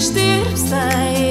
tristeza.